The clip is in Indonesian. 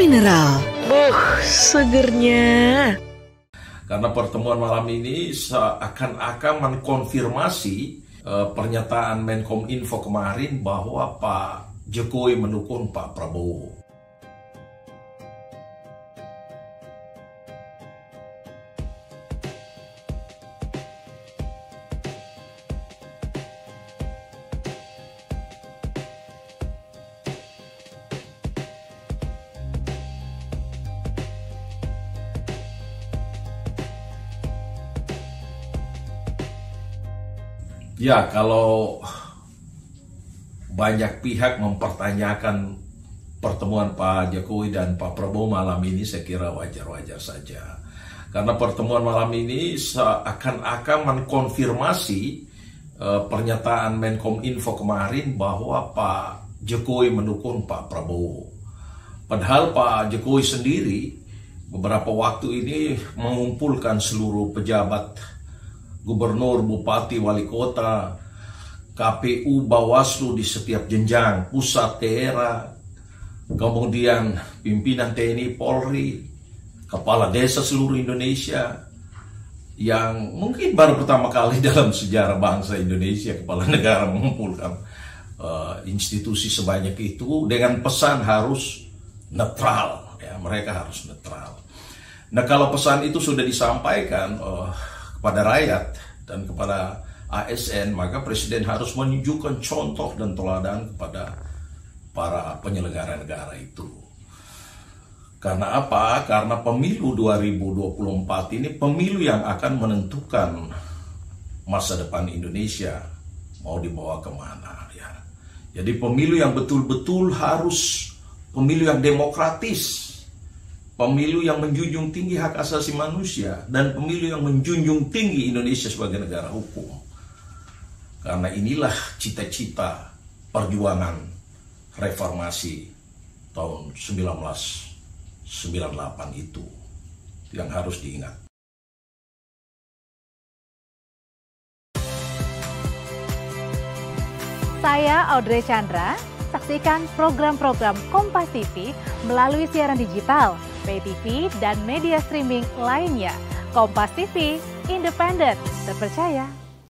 mineral. Segernya. Karena pertemuan malam ini seakan-akan mengkonfirmasi pernyataan Menkominfo kemarin bahwa Pak Jokowi mendukung Pak Prabowo. Ya, kalau banyak pihak mempertanyakan pertemuan Pak Jokowi dan Pak Prabowo malam ini, saya kira wajar-wajar saja. Karena pertemuan malam ini seakan-akan mengkonfirmasi pernyataan Menkominfo kemarin bahwa Pak Jokowi mendukung Pak Prabowo. Padahal Pak Jokowi sendiri beberapa waktu ini mengumpulkan seluruh pejabat gubernur, bupati, wali kota, KPU, Bawaslu di setiap jenjang, pusat, daerah, kemudian pimpinan TNI, Polri, kepala desa seluruh Indonesia, yang mungkin baru pertama kali dalam sejarah bangsa Indonesia kepala negara mengumpulkan institusi sebanyak itu dengan pesan harus netral, ya, mereka harus netral. Nah, kalau pesan itu sudah disampaikan kepada rakyat dan kepada ASN, maka Presiden harus menunjukkan contoh dan teladan kepada para penyelenggara negara itu. Karena apa? Karena pemilu 2024 ini pemilu yang akan menentukan masa depan Indonesia mau dibawa kemana, ya. Jadi pemilu yang betul-betul harus pemilu yang demokratis, pemilu yang menjunjung tinggi hak asasi manusia, dan pemilu yang menjunjung tinggi Indonesia sebagai negara hukum. Karena inilah cita-cita perjuangan reformasi tahun 1998 itu yang harus diingat. Saya Audrey Chandra. Saksikan program-program Kompas TV melalui siaran digital, pay TV, dan media streaming lainnya. Kompas TV, independen, terpercaya.